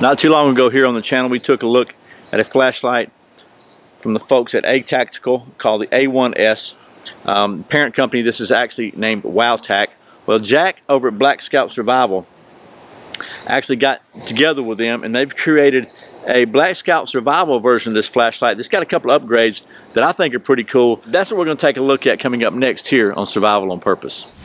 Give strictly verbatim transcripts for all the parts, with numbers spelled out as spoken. Not too long ago here on the channel, we took a look at a flashlight from the folks at Atactical called the A one S. Um, parent company, this is actually named WowTac. Well, Jack over at Black Scout Survival actually got together with them, and they've created a Black Scout Survival version of this flashlight. It's got a couple of upgrades that I think are pretty cool. That's what we're going to take a look at coming up next here on Survival on Purpose.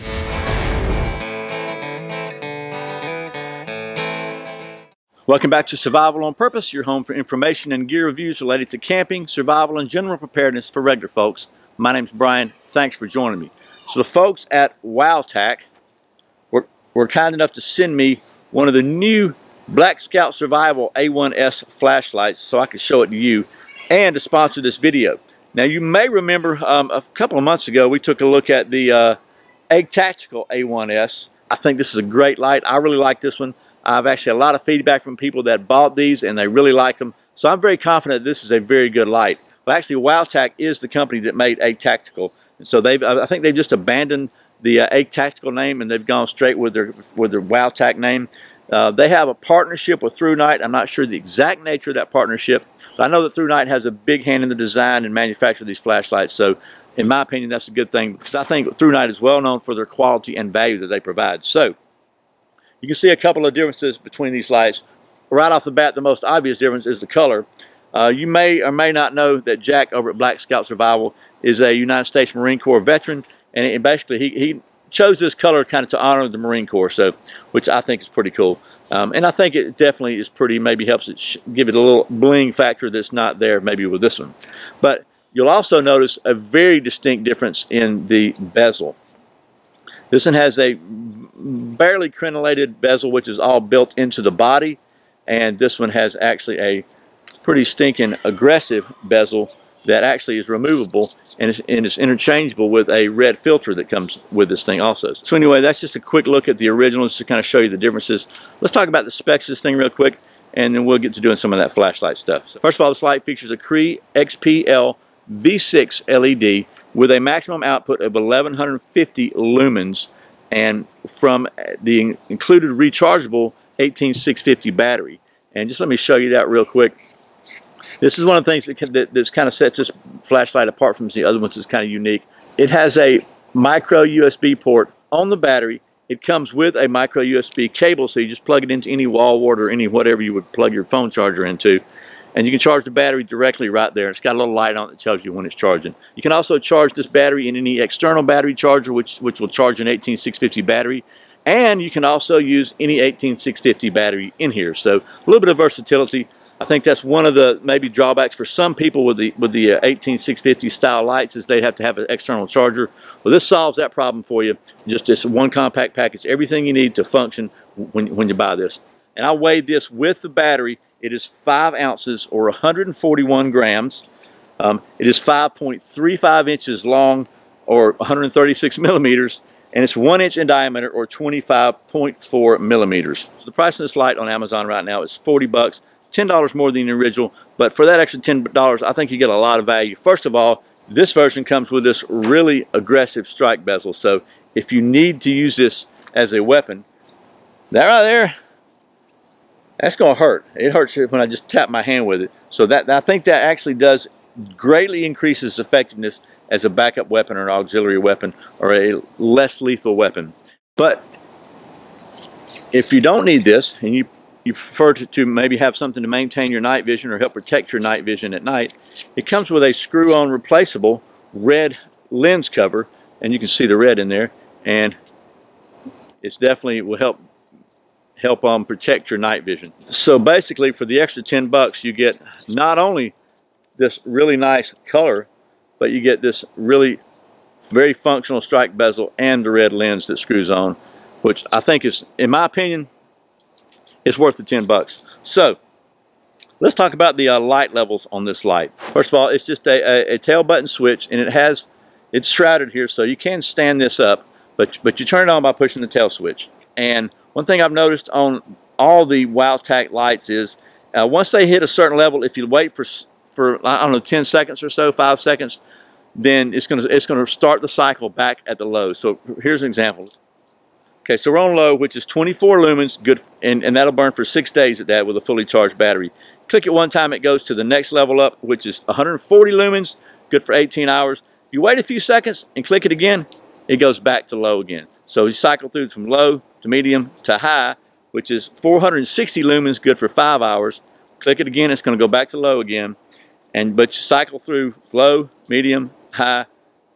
Welcome back to Survival on Purpose, your home for information and gear reviews related to camping, survival, and general preparedness for regular folks. My name's Brian. Thanks for joining me. So the folks at WowTac were, were kind enough to send me one of the new Black Scout Survival A one S flashlights so I could show it to you, and to sponsor this video. Now, you may remember um, a couple of months ago we took a look at the uh, Atactical A one S. I think this is a great light. I really like this one. I've actually had a lot of feedback from people that bought these and they really like them. So I'm very confident this is a very good light. Well, actually, WowTac is the company that made Atactical. And so they've, I think they've just abandoned the uh, Atactical name, and they've gone straight with their, with their WowTac name. Uh, they have a partnership with ThruNite. I'm not sure the exact nature of that partnership, but I know that ThruNite has a big hand in the design and manufacture of these flashlights. So in my opinion, that's a good thing, because I think ThruNite is well known for their quality and value that they provide. So you can see a couple of differences between these lights. Right off the bat, the most obvious difference is the color. Uh, you may or may not know that Jack over at Black Scout Survival is a United States Marine Corps veteran, and it, basically he, he chose this color kind of to honor the Marine Corps, so which I think is pretty cool. Um, and I think it definitely is pretty, maybe helps it sh give it a little bling factor that's not there maybe with this one. But you'll also notice a very distinct difference in the bezel. This one has a barely crenellated bezel, which is all built into the body, and this one has actually a pretty stinking aggressive bezel that actually is removable, and it's, and it's interchangeable with a red filter that comes with this thing also. So anyway, that's just a quick look at the original, just to kind of show you the differences. Let's talk about the specs of this thing real quick, and then we'll get to doing some of that flashlight stuff. So first of all, this light features a Cree X P L V six L E D with a maximum output of eleven fifty lumens, and from the included rechargeable eighteen six fifty battery. And just let me show you that real quick. This is one of the things that, can, that that's kind of sets this flashlight apart from the other ones that's kind of unique. It has a micro U S B port on the battery. It comes with a micro U S B cable, so you just plug it into any wall wart or any whatever you would plug your phone charger into. And you can charge the battery directly right there. It's got a little light on it that tells you when it's charging. You can also charge this battery in any external battery charger, which, which will charge an eighteen six fifty battery. And you can also use any eighteen six fifty battery in here. So a little bit of versatility. I think that's one of the maybe drawbacks for some people with the with the uh, eighteen six fifty style lights, is they'd have to have an external charger. Well, this solves that problem for you. Just this one compact package, everything you need to function when, when you buy this. And I weighed this with the battery. It is five ounces or one hundred forty-one grams. Um, it is five point three five inches long or one hundred thirty-six millimeters. And it's one inch in diameter or twenty-five point four millimeters. So the price of this light on Amazon right now is forty bucks. ten dollars more than the original, but for that extra ten dollars, I think you get a lot of value. First of all, this version comes with this really aggressive strike bezel, so if you need to use this as a weapon, that right there, that's gonna hurt. It hurts when I just tap my hand with it. So that, I think that actually does greatly increase its effectiveness as a backup weapon or an auxiliary weapon or a less lethal weapon. But if you don't need this and you you prefer to, to maybe have something to maintain your night vision or help protect your night vision at night, it comes with a screw-on replaceable red lens cover, and you can see the red in there, and it's definitely it will help help um, protect your night vision. So basically, for the extra ten bucks, you get not only this really nice color, but you get this really very functional strike bezel and the red lens that screws on, which I think is, in my opinion, it's worth the ten bucks. So let's talk about the uh, light levels on this light. First of all, it's just a, a, a tail button switch, and it has, it's shrouded here, so you can stand this up, but, but you turn it on by pushing the tail switch. And one thing I've noticed on all the WowTac lights is uh, once they hit a certain level, if you wait for, for I don't know, ten seconds or so, five seconds, then it's gonna, it's gonna start the cycle back at the low. So here's an example. Okay, so we're on low, which is twenty-four lumens, good, and, and that'll burn for six days at that with a fully charged battery. Click it one time, it goes to the next level up, which is one hundred forty lumens, good for eighteen hours. You wait a few seconds and click it again, it goes back to low again. So you cycle through from low to medium to high, which is four hundred sixty lumens, good for five hours. Click it again, it's going to go back to low again. And but you cycle through low, medium, high,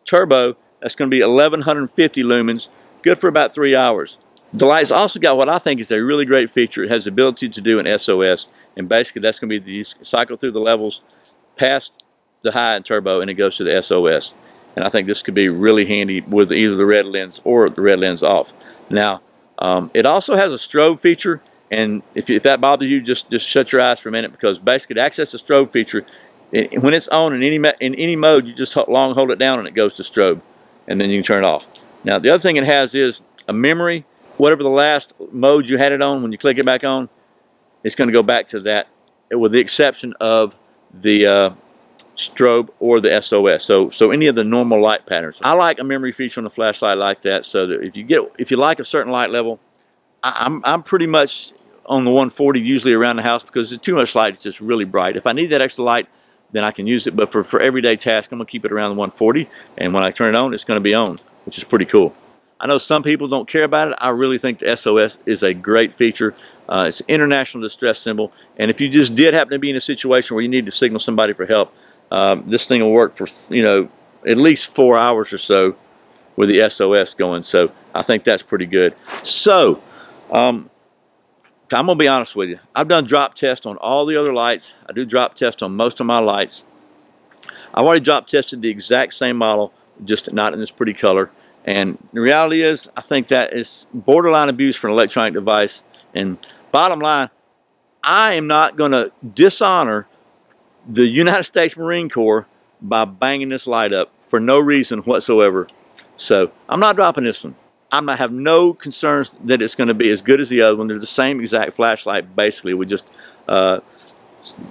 turbo, that's going to be eleven fifty lumens, good for about three hours. The light's also got what I think is a really great feature. It has the ability to do an S O S, and basically that's going to be the cycle through the levels past the high and turbo, and it goes to the S O S. And I think this could be really handy with either the red lens or the red lens off. Now, um, it also has a strobe feature, and if, if that bothers you, just, just shut your eyes for a minute, because basically to access the strobe feature, it, when it's on in any, in any mode, you just long hold it down and it goes to strobe, and then you can turn it off. Now, the other thing it has is a memory. Whatever the last mode you had it on, when you click it back on, it's going to go back to that, with the exception of the uh, strobe or the S O S. So, so any of the normal light patterns. I like a memory feature on a flashlight like that. So that if you get, if you like a certain light level, I, I'm I'm pretty much on the one forty usually around the house, because it's too much light. It's just really bright. If I need that extra light, then I can use it. But for for everyday tasks, I'm gonna keep it around the one forty. And when I turn it on, it's gonna be on, which is pretty cool. I know some people don't care about it. I really think the S O S is a great feature. Uh, it's an international distress symbol. And if you just did happen to be in a situation where you need to signal somebody for help, um, this thing will work for, you know, at least four hours or so with the S O S going. So I think that's pretty good. So um, I'm going to be honest with you. I've done drop tests on all the other lights. I do drop tests on most of my lights. I've already drop tested the exact same model, just not in this pretty color. And the reality is, I think that is borderline abuse for an electronic device. And bottom line, I am not going to dishonor the United States Marine Corps by banging this light up for no reason whatsoever. So I'm not dropping this one. I'm not, have no concerns that it's going to be as good as the other one. They're the same exact flashlight, basically. We just, uh,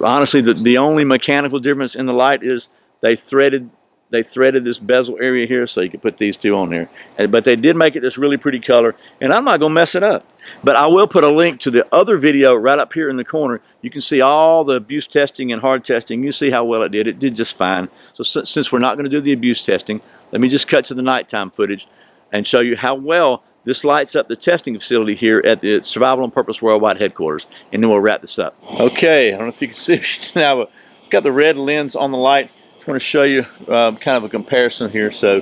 honestly, the, the only mechanical difference in the light is they threaded They threaded this bezel area here, so you could put these two on there. But they did make it this really pretty color, and I'm not going to mess it up. But I will put a link to the other video right up here in the corner. You can see all the abuse testing and hard testing. You see how well it did. It did just fine. So since we're not going to do the abuse testing, let me just cut to the nighttime footage and show you how well this lights up the testing facility here at the Survival On Purpose Worldwide headquarters. And then we'll wrap this up. Okay, I don't know if you can see it now, but I've got the red lens on the light. I want to show you um, kind of a comparison here. So,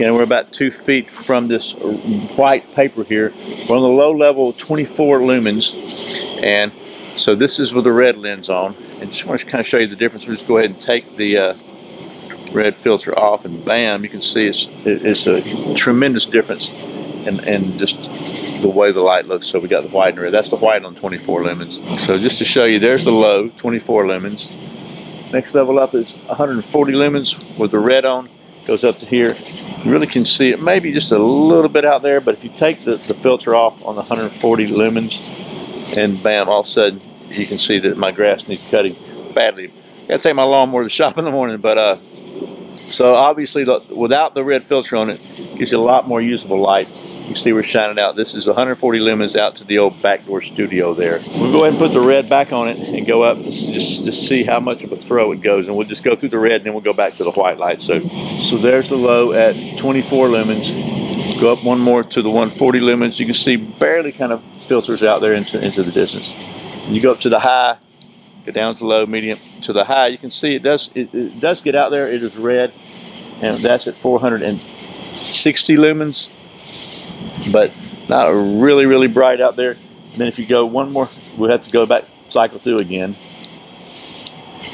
you know, we're about two feet from this white paper here. We're on the low level, twenty-four lumens, and so this is with the red lens on. And just want to kind of show you the difference. We'll just go ahead and take the uh, red filter off, and bam, you can see it's it's a tremendous difference in, in just the way the light looks. So we got the white and red. That's the white on twenty-four lumens. So just to show you, there's the low, twenty-four lumens. Next level up is one hundred forty lumens with the red on, goes up to here. You really can see it maybe just a little bit out there, but if you take the, the filter off on the one hundred forty lumens, and bam, all of a sudden you can see that my grass needs cutting badly. I gotta take my lawnmower to the shop in the morning, but uh, so obviously the, without the red filter on it, gives you a lot more usable light. You can see we're shining out. This is one hundred forty lumens out to the old backdoor studio there. We'll go ahead and put the red back on it and go up just, just, just see how much of a throw it goes. And we'll just go through the red and then we'll go back to the white light. So, so there's the low at twenty-four lumens. Go up one more to the one hundred forty lumens. You can see barely kind of filters out there into, into the distance. And you go up to the high, go down to low, medium, to the high. You can see it does, it, it does get out there. It is red, and that's at four hundred sixty lumens. But not really, really bright out there. And then if you go one more, we'll have to go back, cycle through again.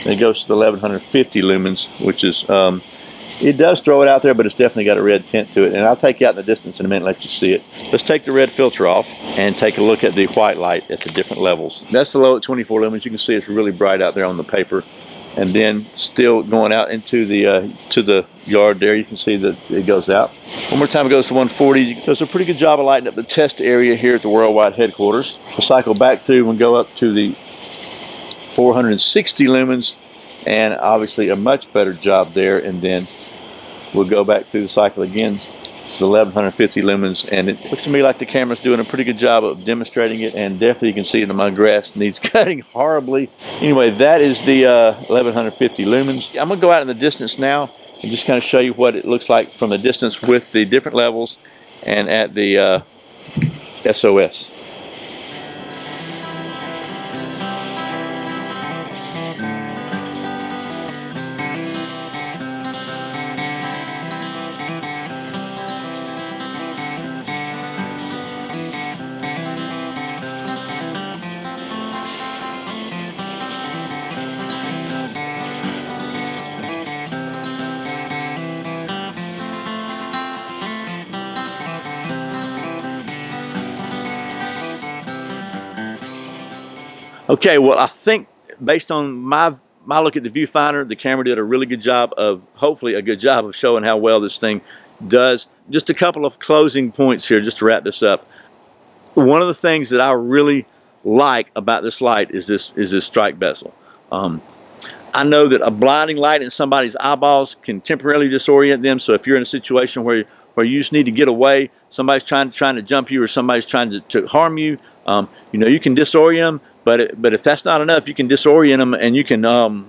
And it goes to the eleven fifty lumens, which is, um, it does throw it out there, but it's definitely got a red tint to it. And I'll take you out in the distance in a minute and let you see it. Let's take the red filter off and take a look at the white light at the different levels. That's the low at twenty-four lumens. You can see it's really bright out there on the paper. And then still going out into the uh, to the yard there, you can see that it goes out. One more time, it goes to one forty. It does a pretty good job of lighting up the test area here at the worldwide headquarters. We'll cycle back through and go up to the four hundred sixty lumens, and obviously a much better job there. And then we'll go back through the cycle again, It's eleven fifty lumens, and it looks to me like the camera's doing a pretty good job of demonstrating it, and definitely you can see that my grass needs cutting horribly. Anyway, that is the uh, eleven fifty lumens. I'm gonna go out in the distance now and just kind of show you what it looks like from the distance with the different levels and at the uh, S O S. Okay, well, I think based on my my look at the viewfinder, the camera did a really good job of, hopefully a good job of showing how well this thing does. Just a couple of closing points here just to wrap this up. One of the things that I really like about this light is this is this strike bezel. Um, I know that a blinding light in somebody's eyeballs can temporarily disorient them, so if you're in a situation where, where you just need to get away, somebody's trying, trying to jump you or somebody's trying to, to harm you, um, you know, you can disorient them. But, it, but if that's not enough, you can disorient them and you can um,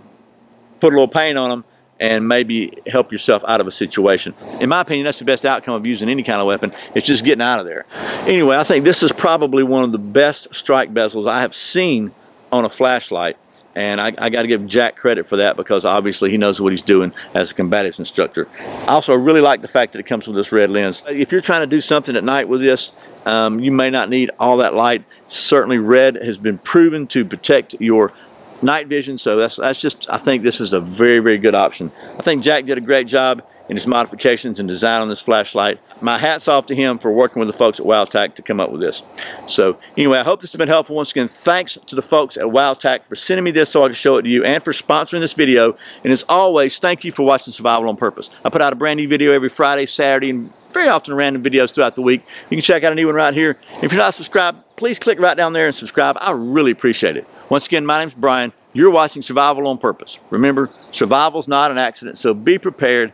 put a little paint on them and maybe help yourself out of a situation. In my opinion, that's the best outcome of using any kind of weapon. It's just getting out of there. Anyway, I think this is probably one of the best strike bezels I have seen on a flashlight. And I, I got to give Jack credit for that, because obviously he knows what he's doing as a combatives instructor. I also really like the fact that it comes with this red lens. If you're trying to do something at night with this, um, you may not need all that light. Certainly red has been proven to protect your night vision, so that's, that's just, I think this is a very, very good option. I think Jack did a great job in his modifications and design on this flashlight. My hat's off to him for working with the folks at WowTac to come up with this. So anyway, I hope this has been helpful. Once again, thanks to the folks at WowTac for sending me this so I can show it to you, and for sponsoring this video. And as always, thank you for watching Survival on Purpose. I put out a brand new video every Friday, Saturday, and very often random videos throughout the week. You can check out a new one right here. If you're not subscribed, please click right down there and subscribe. I really appreciate it. Once again, my name's Brian. You're watching Survival on Purpose. Remember, survival's not an accident, so be prepared.